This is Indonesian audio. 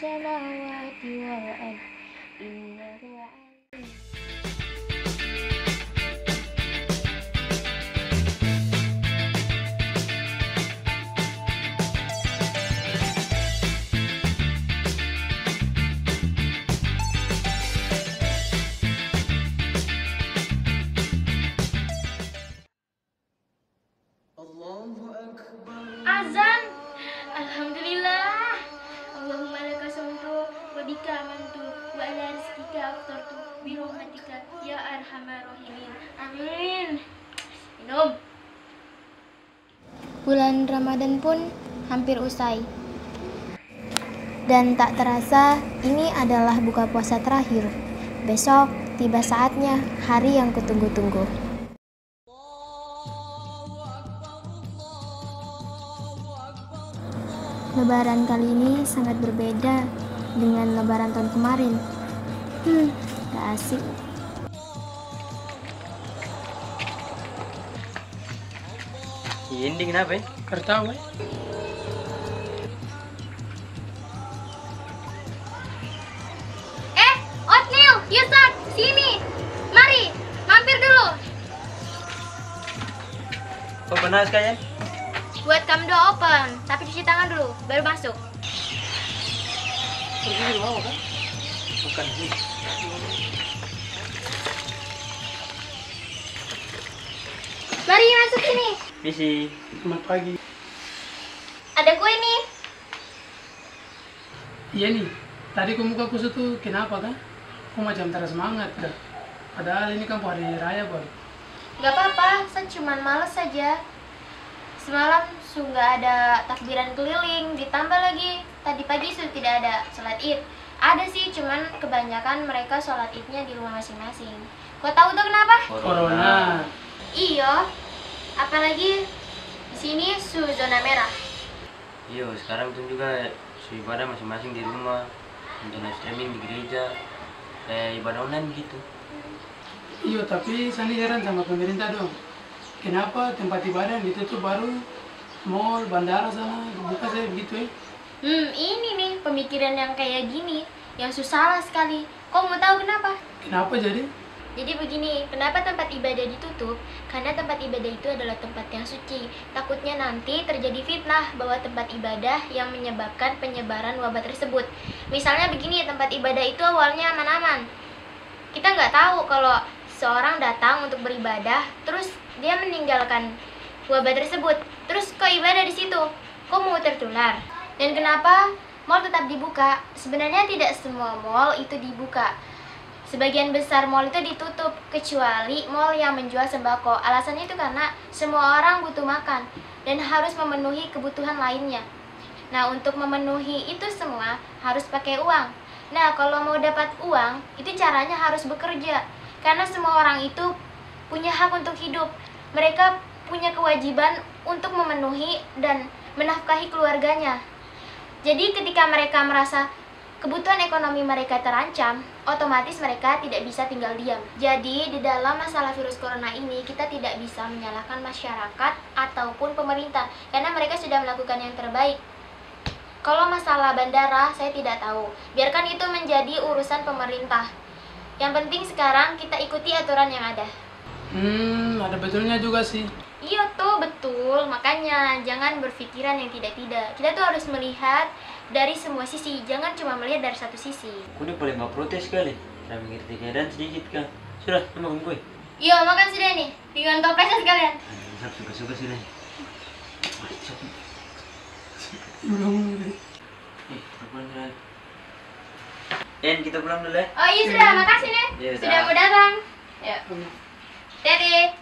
السماوات والأرض إنه عليم. Allahu Akbar. Azan. Alhamdulillah. Allahumma laka sumtu wa bika amantu wa ala rizqika aftartu bi rahmatika ya arhamar rahimin. Amin. Minum. Bulan Ramadan pun hampir usai. Dan tak terasa ini adalah buka puasa terakhir. Besok tiba saatnya hari yang kutunggu-tunggu. Lebaran kali ini sangat berbeda dengan lebaran tahun kemarin. Gak asik. Ini kenapa ya? Kertawa ya? Otnil, Yusak, sini. Mari, mampir dulu. Kok benar sekali ya? Buat kamdo open, tapi cuci tangan dulu, baru masuk. Pergi mau kan? Bukan sih. Mari masuk sini. Misi, selamat pagi. Ada kue nih. Iya nih, tadi ku muka kusut tuh kenapa kan? Kok macam terasa semangat kan? Padahal ini kan hari raya baru. Gak apa-apa, saya cuma males saja. Semalam sudah ada takbiran keliling, ditambah lagi tadi pagi sudah tidak ada sholat id. Ada sih, cuman kebanyakan mereka sholat idnya di rumah masing-masing. Kau tahu tuh kenapa? Corona. Iya, apalagi di sini zona merah. Iya, sekarang pun juga ibadah masing-masing di rumah, internet streaming di gereja, kayak ibadah online gitu. Iya, tapi saya heran sama pemerintah dong. Kenapa tempat ibadah ditutup baru mall, bandara sana, buka saya begitu ya? Ini nih pemikiran yang kayak gini, yang susah sekali. Kok mau tahu kenapa? Kenapa jadi? Jadi begini, kenapa tempat ibadah ditutup? Karena tempat ibadah itu adalah tempat yang suci. Takutnya nanti terjadi fitnah bahwa tempat ibadah yang menyebabkan penyebaran wabah tersebut. Misalnya begini, tempat ibadah itu awalnya aman-aman. Kita nggak tahu kalau seorang datang untuk beribadah, terus dia meninggalkan wabah tersebut. Terus kok ibadah di situ? Kok mau tertular? Dan kenapa mal tetap dibuka? Sebenarnya tidak semua mal itu dibuka. Sebagian besar mal itu ditutup, kecuali mal yang menjual sembako. Alasannya itu karena semua orang butuh makan dan harus memenuhi kebutuhan lainnya. Nah, untuk memenuhi itu semua harus pakai uang. Nah, kalau mau dapat uang, itu caranya harus bekerja. Karena semua orang itu punya hak untuk hidup. Mereka punya kewajiban untuk memenuhi dan menafkahi keluarganya. Jadi ketika mereka merasa kebutuhan ekonomi mereka terancam, otomatis mereka tidak bisa tinggal diam. Jadi di dalam masalah virus corona ini, kita tidak bisa menyalahkan masyarakat ataupun pemerintah, karena mereka sudah melakukan yang terbaik. Kalau masalah bandara, saya tidak tahu. Biarkan itu menjadi urusan pemerintah. Yang penting sekarang kita ikuti aturan yang ada. Ada betulnya juga sih. Iya tuh, betul. Makanya jangan berpikiran yang tidak-tidak. Kita tuh harus melihat dari semua sisi, jangan cuma melihat dari satu sisi. Kudu boleh nggak protes kali? Saya mengerti keadaan sedikit kan. Sudah, makan kue. Iya, makan sudah nih. Dengan toplesnya sekalian. Suka-suka sudah. Pulang dulu. Kita pulang dulu ya. Oh iya sudah, makasih nih. Sudah mau datang. Ya. Dede.